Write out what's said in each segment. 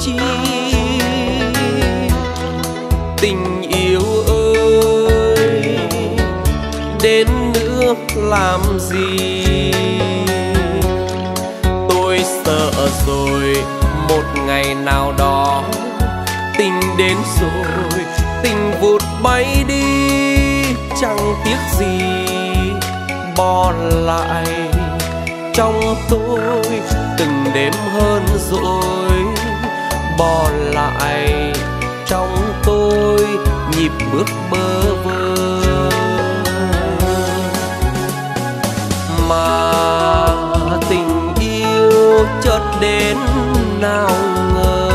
chi. Tình yêu ơi, đến nữa làm gì? Tôi sợ rồi, một ngày nào đó tình đến rồi, tình vụt bay đi, chẳng tiếc gì bỏ lại trong tôi từng đêm hơn rồi, bỏ lại trong tôi nhịp bước bơ vơ. Mà tình yêu chợt đến nào ngờ,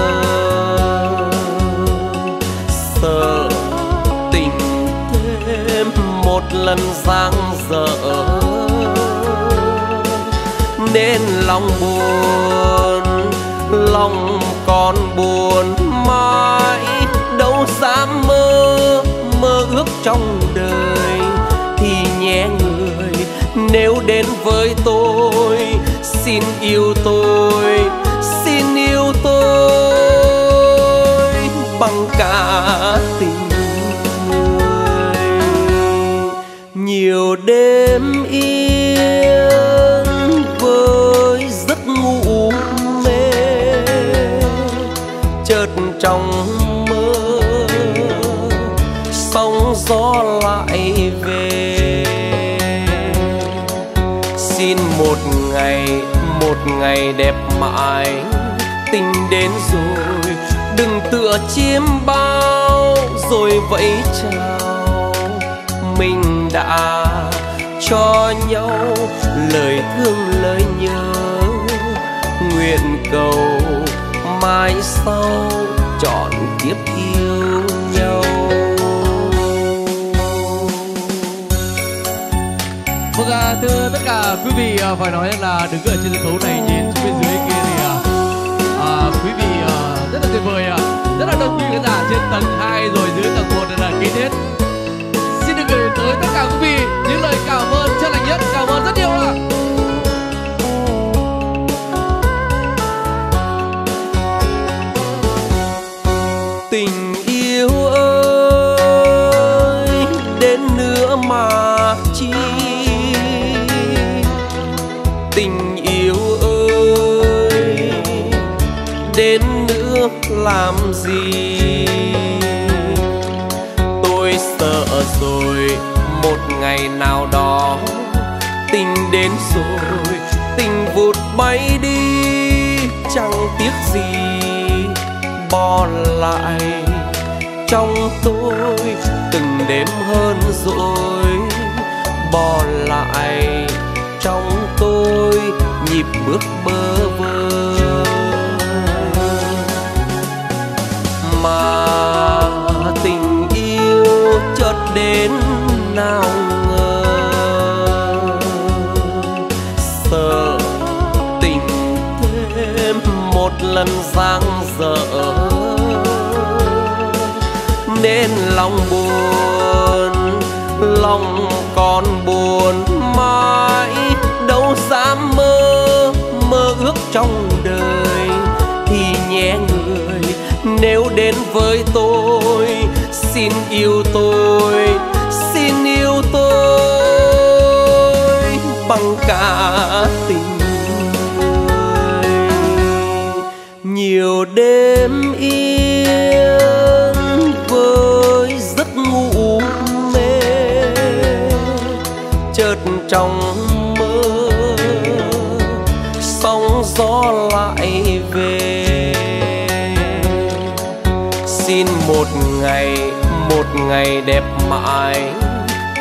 sợ tình thêm một lần giang dở, nên lòng buồn, lòng còn buồn mãi. Đâu dám mơ, mơ ước trong đời thì nhé người. Nếu đến với tôi, xin yêu tôi, xin yêu tôi bằng cả tình người. Nhiều đêm yên với giấc ngủ mê, chợt trong mơ sóng gió lại về. Xin một ngày đẹp mãi, tình đến rồi đừng tựa chiêm bao, rồi vẫy chào. Mình đã cho nhau lời thương lời nhớ, nguyện cầu mai sau chọn kiếp yêu nhau. Vâng à, thưa tất cả quý vị, phải nói là đứng ở trên sân khấu này nhìn xuống bên dưới kia thì quý vị rất là tuyệt vời ạ. Rất là đông khán giả trên tầng 2 rồi, dưới tầng 1 là kín hết. Xin được gửi tới tất cả quý vị những lời cảm ơn chân thành nhất, cảm ơn rất nhiều ạ. Tình yêu ơi, đến nữa mà chi. Tình yêu ơi, đến nữa làm gì? Tôi sợ rồi, một ngày nào đó tình đến rồi, tình vụt bay đi, chẳng tiếc gì bỏ lại trong tôi từng đêm hơn rồi, bỏ lại trong tôi nhịp bước bơ vơ. Mà tình yêu chợt đến nào ngờ, sợ tình thêm một lần giang dở, nên lòng buồn, lòng còn buồn mãi. Đâu dám mơ, mơ ước trong đời thì nhé người. Nếu đến với tôi, xin yêu tôi, xin yêu tôi bằng cả tình người. Nhiều đêm yên với giấc ngủ mê, chợt trong mơ sóng gió lại về. Xin một ngày đẹp mãi,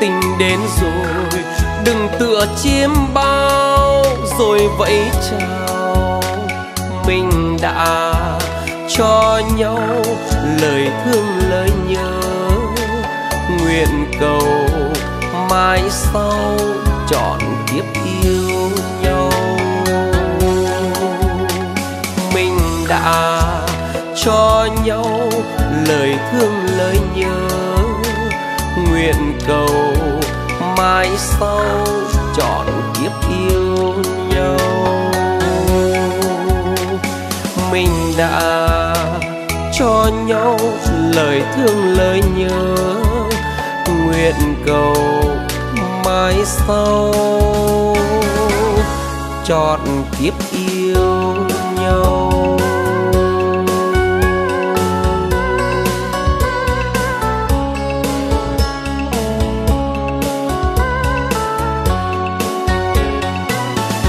tình đến rồi đừng tựa chiêm bao, rồi vẫy chào. Mình đã cho nhau lời thương lời nhớ, nguyện cầu mai sau chọn kiếp yêu nhau. Mình đã cho nhau lời thương lời nhớ, nguyện cầu mai sau chọn kiếp yêu nhau. mình đã cho nhau lời thương lời nhớ, nguyện cầu mãi sau trọn kiếp yêu nhau.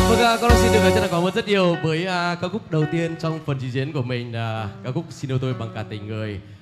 Vâng, con xin được gửi chân cảm ơn rất nhiều với ca khúc đầu tiên trong phần trình diễn của mình là ca khúc Xin Yêu Tôi Bằng Cả Tình Người.